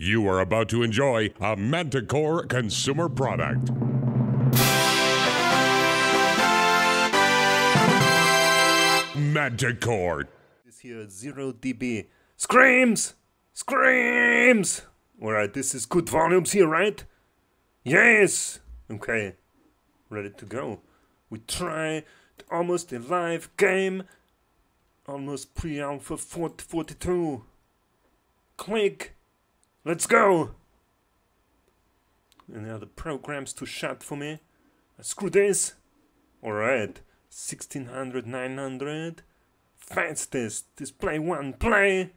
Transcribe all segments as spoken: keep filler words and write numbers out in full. You are about to enjoy a Manticore consumer product. Manticore. This here zero D B screams, screams. All right, this is good volumes here, right? Yes. Okay, ready to go. We try the Almost Alive game. Almost pre-alpha forty forty-two. Click. Let's go. Any other programs to shut for me? Screw this. All right. sixteen hundred, nine hundred. Fastest. Display one. Play.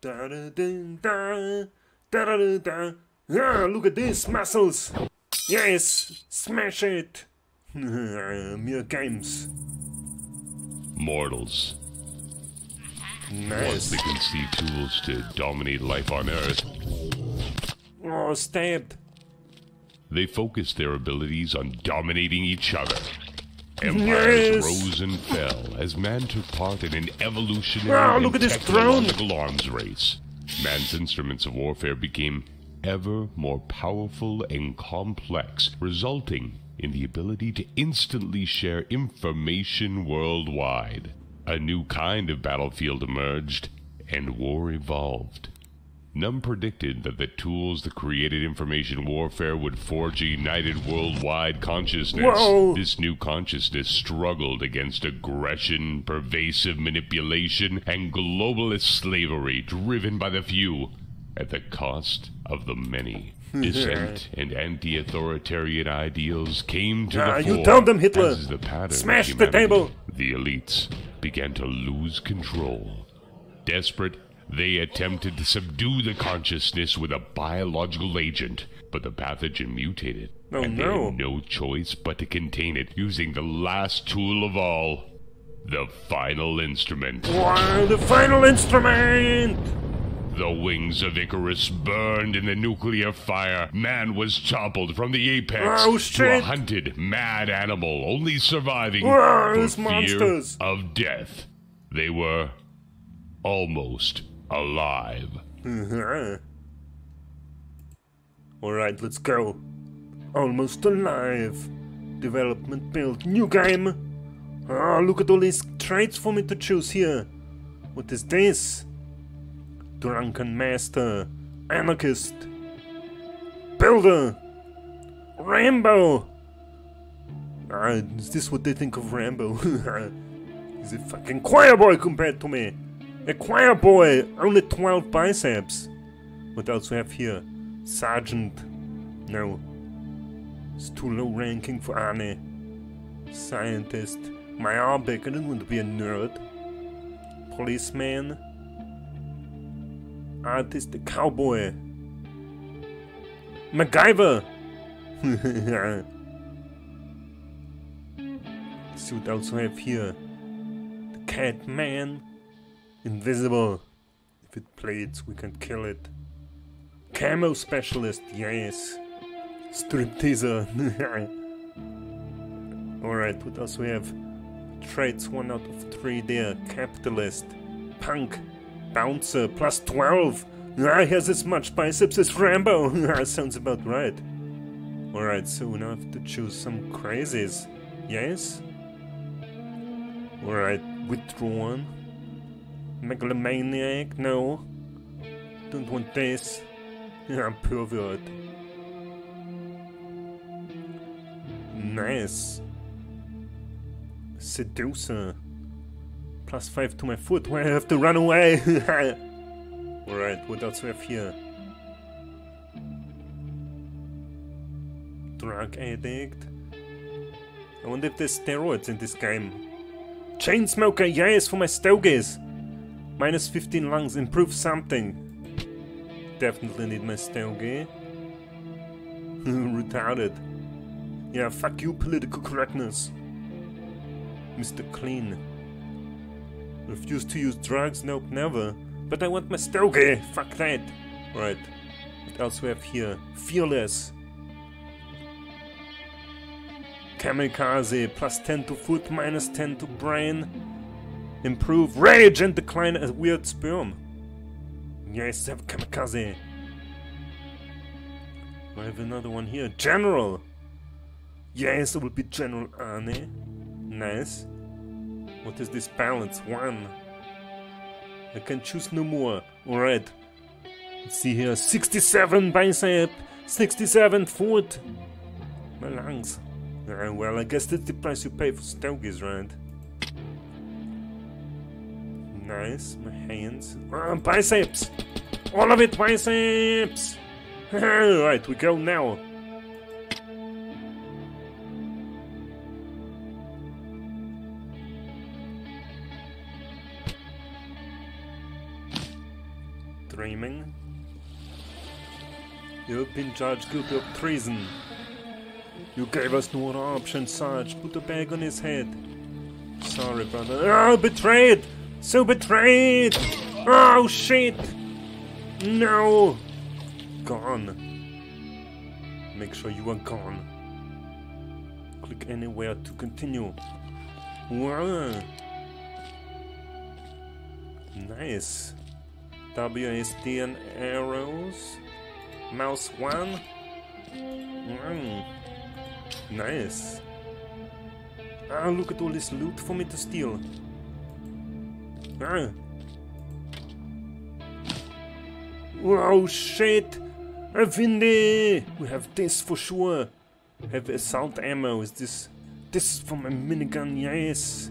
Da da da da da da. Ah, look at this muscles. Yes. Smash it. Mere games. Mortals. Nice. Once we can see tools to dominate life on Earth. Oh, stabbed. They focused their abilities on dominating each other. Empires yes. rose and fell as man took part in an evolutionary oh, look and at technological this arms race. Man's instruments of warfare became ever more powerful and complex, resulting in the ability to instantly share information worldwide. A new kind of battlefield emerged, and war evolved. None predicted that the tools that created information warfare would forge a united worldwide consciousness. Whoa. This new consciousness struggled against aggression, pervasive manipulation, and globalist slavery driven by the few at the cost of the many. Dissent and anti-authoritarian ideals came to ah, the fore. You told them, Hitler! As the pattern Smash the table! The elites began to lose control. Desperate, they attempted to subdue the consciousness with a biological agent, but the pathogen mutated, oh, and they no. had no choice but to contain it using the last tool of all, the final instrument. Why, the final instrument! The wings of Icarus burned in the nuclear fire. Man was toppled from the apex oh, to a hunted, mad animal, only surviving oh, for fear monsters. of death. They were almost alive. All right, let's go. Almost Alive. Development build. New game. Oh, look at all these traits for me to choose here. What is this? Drunken Master, Anarchist, Builder, Rambo! Ah, is this what they think of Rambo? He's a fucking choir boy compared to me! A choir boy! Only twelve biceps! What else we have here? Sergeant. No. It's too low ranking for Arne. Scientist. Myopic, I didn't want to be a nerd. Policeman. Artist, the cowboy. MacGyver! Let's see what else we have here. The cat man. Invisible. If it bleeds, we can kill it. Camo specialist, yes. Stripteaser. Alright, what else we have? Traits one out of three there. Capitalist. Punk. Bouncer, plus twelve! Ah, he has as much biceps as Rambo! Sounds about right. Alright, so now I have to choose some crazies. Yes? Alright, withdrawn. Megalomaniac, no. Don't want this. I'm pervert. Nice. Seducer. Plus five to my foot, why I have to run away! Alright, what else we have here? Drug addict. I wonder if there's steroids in this game. Chain smoker, yes, for my stogies! Minus fifteen lungs, improve something. Definitely need my stogie. Retarded. Yeah, fuck you, political correctness. Mister Clean. Refuse to use drugs? Nope, never. But I want my stogie! Fuck that! Right. What else we have here? Fearless. Kamikaze. Plus ten to foot, minus ten to brain. Improve rage and decline a weird sperm. Nie jestem kamikaze. I have another one here. General! Yes, it will be General Arne. Nice. What is this balance? One. I can choose no more. Alright. Let's see here. sixty-seven bicep. sixty-seven foot. My lungs. Uh, well, I guess that's the price you pay for stogies, right? Nice. My hands. Ah, biceps! All of it, biceps! Alright, we go now. Dreaming. You've been charged guilty of treason. You gave us no other option, Sarge. Put a bag on his head. Sorry, brother. Oh, betrayed! So betrayed! Oh, shit! No! Gone. Make sure you are gone. Click anywhere to continue. Wow. Nice. W S D and arrows. Mouse one. Mm. Nice. Ah, look at all this loot for me to steal. Ah. Wow, shit! A Vindy! We have this for sure. Have assault ammo. Is this... This is from a minigun, yes.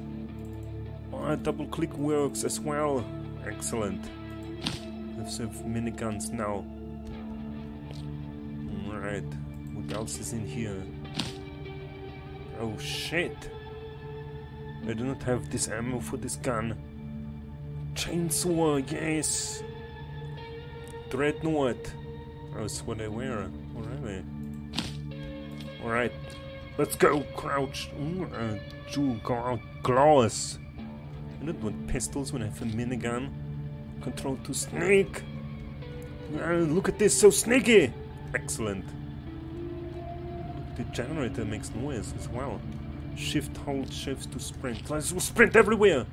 Ah, double click works as well. Excellent. Let's have miniguns now. Alright. What else is in here? Oh shit! I do not have this ammo for this gun. Chainsaw, yes! Dreadnought. Oh, that's what I wear. Alright. Alright. Let's go! Crouch! Ooh, uh, two claws! I don't want pistols when I have a minigun. Control to sneak! Uh, look at this, so sneaky! Excellent. The generator makes noise as well. Shift, hold, shift to sprint. Let's sprint everywhere!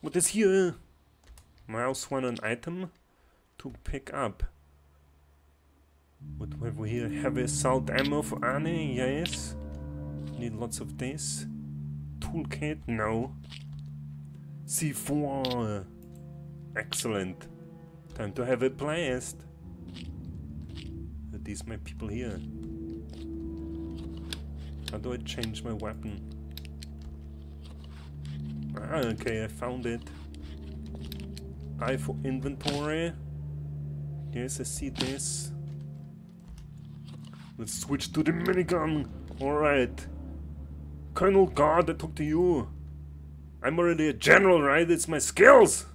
What is here? Mouse one, an item to pick up. What have we here? Heavy assault ammo for Arne? Yes. Need lots of this. Toolkit? No. C four. Excellent. Time to have a blast. Are these my people here? How do I change my weapon? Ah, okay, I found it. I for inventory. Yes, I see this. Let's switch to the minigun. Alright. Colonel Guard, I talk to you. I'm already a general, right? It's my skills!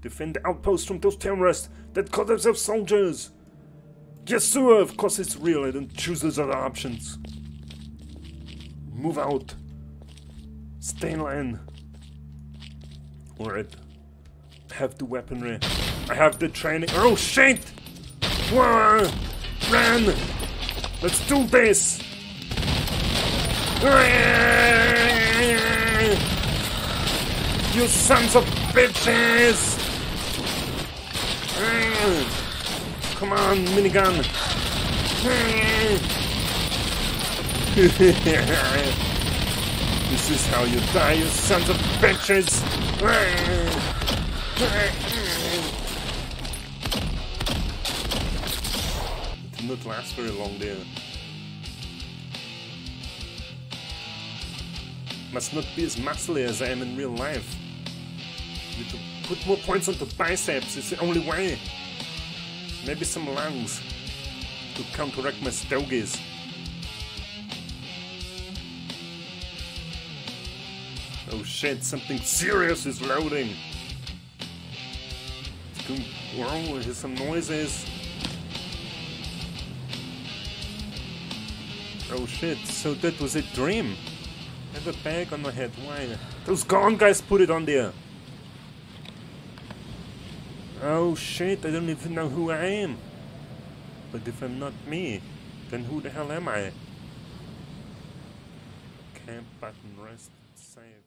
Defend the outpost from those terrorists that call themselves soldiers! Yes, sir! Of course it's real, I don't choose those other options. Move out. Stay in line. Alright. I have the weaponry. I have the training. Oh shit! Whoa! Run! Let's do this! You sons of bitches! Come on, minigun! This is how you die, you sons of bitches! It did not last very long there. Must not be as muscly as I am in real life. Need to put more points on the biceps, it's the only way. Maybe some lungs to counteract my stogies. Oh shit, something serious is loading! It's going wrong, there's some noises. Oh shit, so that was a dream. I have a bag on my head, why? Those gone guys put it on there! Oh shit, I don't even know who I am! But if I'm not me, then who the hell am I? Camp button, rest, save.